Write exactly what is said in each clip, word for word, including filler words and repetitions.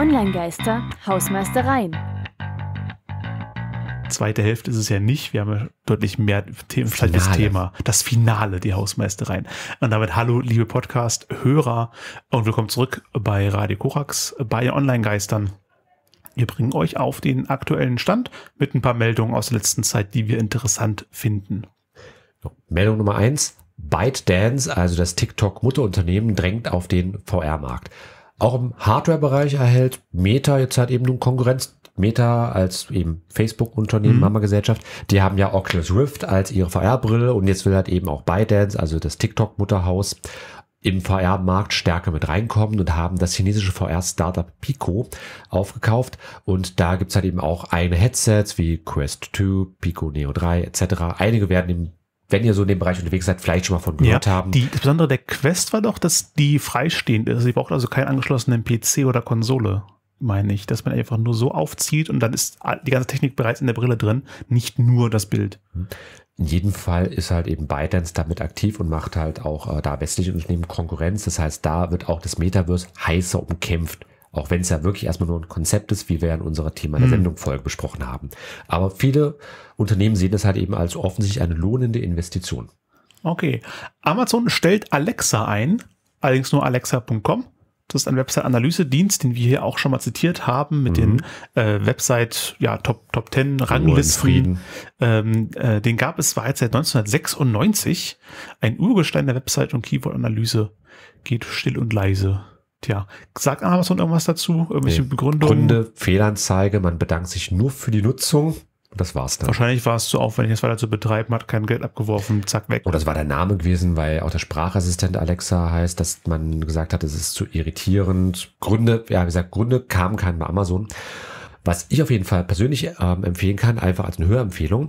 Onlinegeister, Hausmeistereien. Zweite Hälfte ist es ja nicht. Wir haben ja deutlich mehr Themen. Vielleicht das Thema, das Finale, die Hausmeistereien. Und damit hallo, liebe Podcast-Hörer und willkommen zurück bei Radio Corax, bei den Onlinegeistern. Wir bringen euch auf den aktuellen Stand mit ein paar Meldungen aus der letzten Zeit, die wir interessant finden. Meldung Nummer eins. ByteDance, also das TikTok-Mutterunternehmen, drängt auf den V R-Markt. Auch im Hardware-Bereich erhält Meta jetzt halt eben nun Konkurrenz. Meta als eben Facebook-Unternehmen, mhm. Mama-Gesellschaft, die haben ja Oculus Rift als ihre V R-Brille und jetzt will halt eben auch ByteDance, also das TikTok-Mutterhaus, im V R-Markt stärker mit reinkommen und haben das chinesische V R-Startup Pico aufgekauft. Und da gibt es halt eben auch eigene Headsets wie Quest zwei, Pico Neo drei et cetera. Einige werden im wenn ihr so in dem Bereich unterwegs seid, vielleicht schon mal von gehört ja, haben. Die, das Besondere der Quest war doch, dass die freistehend ist. Sie braucht also keinen angeschlossenen P C oder Konsole, meine ich. Dass man einfach nur so aufzieht und dann ist die ganze Technik bereits in der Brille drin, nicht nur das Bild. In jedem Fall ist halt eben ByteDance damit aktiv und macht halt auch äh, da westliche Unternehmen Konkurrenz. Das heißt, da wird auch das Metaverse heißer umkämpft. Auch wenn es ja wirklich erstmal nur ein Konzept ist, wie wir in unserer Thema der Sendung Folge besprochen haben. Aber viele Unternehmen sehen das halt eben als offensichtlich eine lohnende Investition. Okay. Amazon stellt Alexa ein, allerdings nur Alexa punkt com. Das ist ein Website-Analyse-Dienst, den wir hier auch schon mal zitiert haben, mit mhm. den äh, Website, ja, Top Ten-Ranglisten. Ähm, äh, den gab es bereits seit neunzehnhundertsechsundneunzig. Ein Urgestein der Website- und Keyword-Analyse geht still und leise. Tja, sagt Amazon irgendwas dazu? Irgendwelche nee. Begründungen? Gründe, Fehlanzeige, man bedankt sich nur für die Nutzung. Das war's dann. Wahrscheinlich war es zu aufwendig, das weiter zu betreiben, hat kein Geld abgeworfen, zack, weg. Und das war der Name gewesen, weil auch der Sprachassistent Alexa heißt, dass man gesagt hat, es ist zu irritierend. Gründe, ja, wie gesagt, Gründe kamen kein bei Amazon. Was ich auf jeden Fall persönlich ähm, empfehlen kann, einfach als eine Hörempfehlung,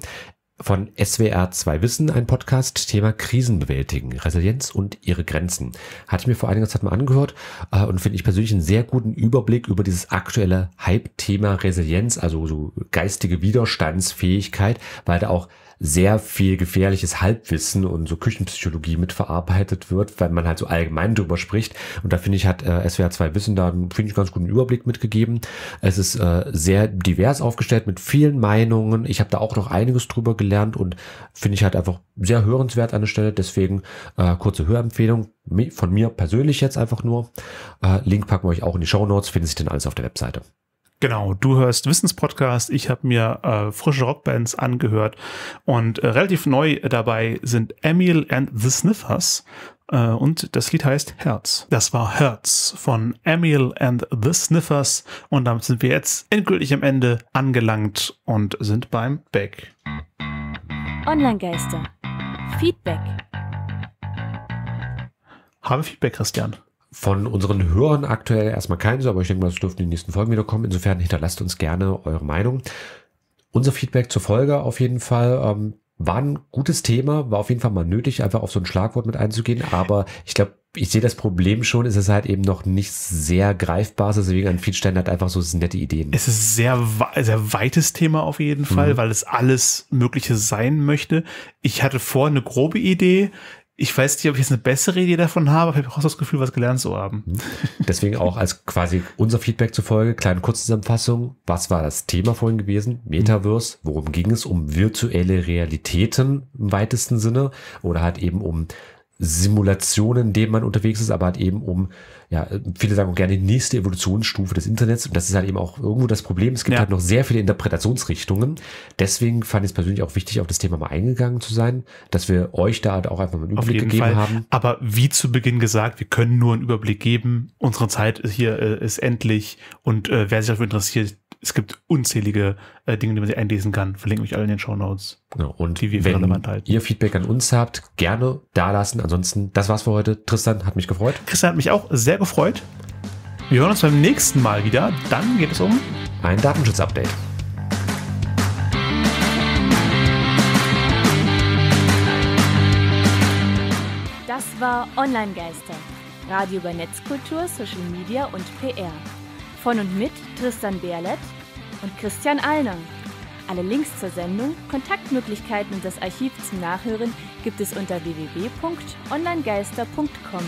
von S W R zwei Wissen, ein Podcast, Thema Krisen bewältigen, Resilienz und ihre Grenzen. Hatte ich mir vor einiger Zeit mal angehört äh, und finde ich persönlich einen sehr guten Überblick über dieses aktuelle Hype-Thema Resilienz, also so geistige Widerstandsfähigkeit, weil da auch sehr viel gefährliches Halbwissen und so Küchenpsychologie mit verarbeitet wird, weil man halt so allgemein drüber spricht. Und da finde ich, hat äh, S W R zwei Wissen da einen, finde ich, ganz guten Überblick mitgegeben. Es ist äh, sehr divers aufgestellt mit vielen Meinungen. Ich habe da auch noch einiges drüber gelernt und finde ich halt einfach sehr hörenswert an der Stelle. Deswegen äh, kurze Hörempfehlung von mir persönlich jetzt einfach nur. Äh, Link packen wir euch auch in die Shownotes, findet sich dann alles auf der Webseite. Genau, du hörst Wissenspodcast, ich habe mir äh, frische Rockbands angehört und äh, relativ neu dabei sind Emil and the Sniffers äh, und das Lied heißt Herz. Das war Herz von Emil and the Sniffers und damit sind wir jetzt endgültig am Ende angelangt und sind beim Back. Onlinegeister. Feedback. Habe Feedback, Christian. Von unseren Hörern aktuell erstmal keins, aber ich denke mal, es dürften in den nächsten Folgen wiederkommen. Insofern hinterlasst uns gerne eure Meinung. Unser Feedback zur Folge auf jeden Fall ähm, war ein gutes Thema, war auf jeden Fall mal nötig, einfach auf so ein Schlagwort mit einzugehen. Aber ich glaube, ich sehe das Problem schon, ist es halt eben noch nicht sehr greifbar, deswegen an vielen Stellen hat einfach so nette Ideen. Es ist sehr sehr weites Thema auf jeden Fall, mhm. weil es alles Mögliche sein möchte. Ich hatte vor eine grobe Idee. Ich weiß nicht, ob ich jetzt eine bessere Idee davon habe, aber ich habe auch das Gefühl, was gelernt zu haben. Deswegen auch als quasi unser Feedback zufolge, kleine Kurzzusammenfassung. Was war das Thema vorhin gewesen? Metaverse. Worum ging es? Um virtuelle Realitäten im weitesten Sinne oder halt eben um Simulationen, in denen man unterwegs ist, aber halt eben um, ja, viele sagen auch gerne die nächste Evolutionsstufe des Internets. Und das ist halt eben auch irgendwo das Problem. Es gibt ja halt noch sehr viele Interpretationsrichtungen. Deswegen fand ich es persönlich auch wichtig, auf das Thema mal eingegangen zu sein, dass wir euch da halt auch einfach mal einen Überblick gegeben Fall. haben. Aber wie zu Beginn gesagt, wir können nur einen Überblick geben. Unsere Zeit hier äh, ist endlich. Und äh, wer sich dafür interessiert, es gibt unzählige äh, Dinge, die man sich einlesen kann. Verlinke euch alle in den Shownotes. Genau. Und die wir wenn relevant halten. Ihr Feedback an uns habt, gerne da lassen. Ansonsten, das war's für heute. Tristan hat mich gefreut. Christian hat mich auch sehr gefreut. Wir hören uns beim nächsten Mal wieder. Dann geht es um ein Datenschutz-Update. Das war Onlinegeister. Radio über Netzkultur, Social Media und P R. Von und mit Tristan Berlet und Christian Allner. Alle Links zur Sendung, Kontaktmöglichkeiten und das Archiv zum Nachhören gibt es unter w w w punkt onlinegeister punkt com.